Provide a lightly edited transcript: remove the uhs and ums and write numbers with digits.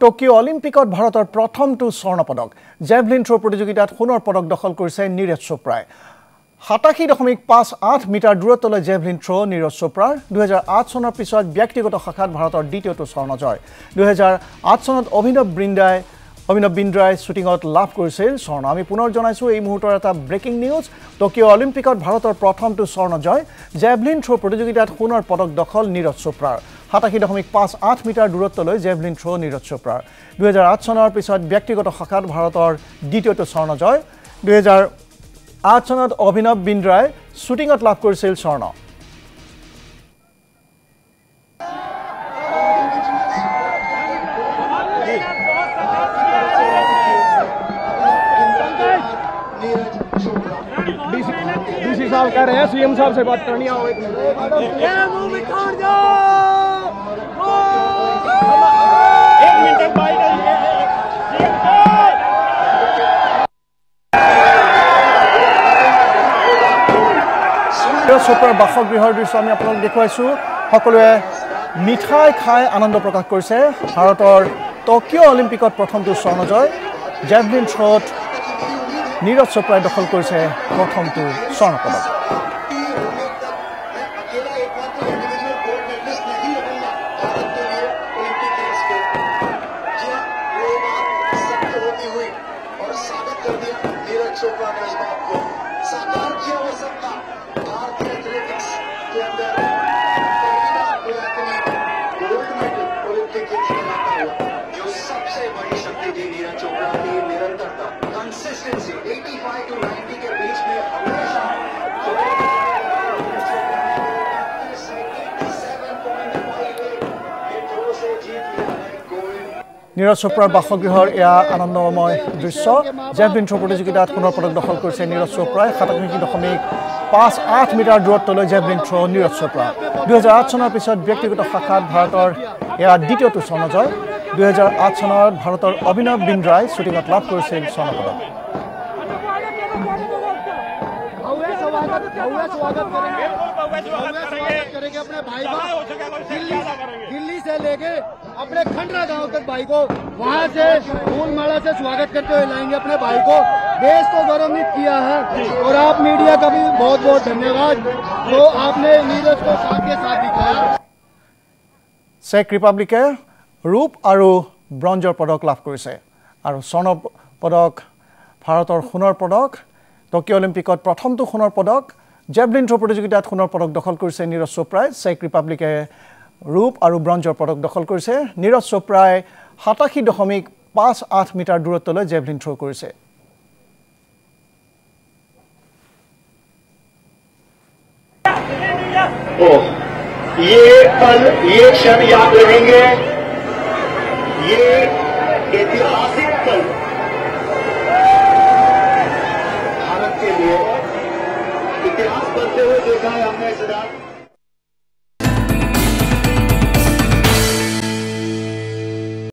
Tokyo Olympic भारतर प्रथम स्वर्ण पदक जेवलिन थ्रो प्रतियोगिता सोनर पदक दखल कर नीरज चोप्रा 87.58 मीटर दूरत जेवलिन थ्रो नीरज चोप्रार 2008 सनर पिछत व्यक्तिगत शाखा भारतर द्वितीय स्वर्ण जय 2008 सनत अभिनव बिंद्राय शूटिंग लाभ कर स्वर्ण। आम पुनर जानाइसो यह मुहूर्तर एटा ब्रेकिंग निउज टोक्यो ओलिम्पिक भारतर प्रथम स्वर्ण जय जेवलिन थ्रो प्रतियोगिता सोनर पदक दखल नीरज चोप्रार 87.58 मीटर दूरत जेवलिन थ्रो नीरज चोप्रार 2008 सनर पिछत व्यक्तिगत शाखा भारतर द्वितीय स्वर्ण जय 2008 सनत अभिनव बिंद्राय शूटिंग लाभ कर स्वर्ण। डीसी साहब कह रहे हैं सीएम साहब से बात करनी आओ एक मिनट। नीरज चोप्रार बासगृहर दृश्य आम आपको देखाइसो सकुए मिठाई खाई आनंद प्रकाश करছে। भारतर टोक्यो ओलिम्पिक प्रथम स्वर्ण जय जेवलिन थ्रोत नीरज चोप्राय दखल करছে प्रथम स्वर्ण पदक। नीरज चोप्रार बासगृहर यह आनंदमय दृश्य जेवलिन थ्रो प्रतियोगिता पुनः पदक दखल कर नीरज चोप्राय 87.58 मीटर दूरत जेवलिन थ्रो नीरज चोप्रा 2008 सनर पिछत व्यक्तिगत शाखा भारतर यह द्वितीय स्वर्ण जय 2008 सनर भारतर अभिनव बिंद्राय शूटिंग लाभ कर स्वर्ण पदक। अपने खंडरा गांव तक भाई को वहाँ से फूलमाला से स्वागत करते हुए लाएंगे। अपने भाई को देश को गौरवान्वित किया है और आप मीडिया का भी बहुत बहुत धन्यवाद जो आपने नीरज को साथ के साथ दिखाया। चेक रिपब्लिके रूप और ब्रॉन्जर पदक लाभ करिसे और स्वर्ण पदक भारतर सोनर पदक टोक्यो ओलिम्पिक प्रथम सोनर पदक जेवलिन थ्रो प्रतियोगिता सोनर पदक दखल करिसे नीरज चोप्राय। चेक रिपब्लिके रूप और ब्रॉन्जर पदक दखल करছে नीरज चोप्राय 87.58 मीटर दूरत जेवलिन थ्रो करছে। ये पल ये क्षण याद रहेंगे, ये ऐतिहासिक पल भारत के लिए इतिहास बनते हुए देखा है हमने।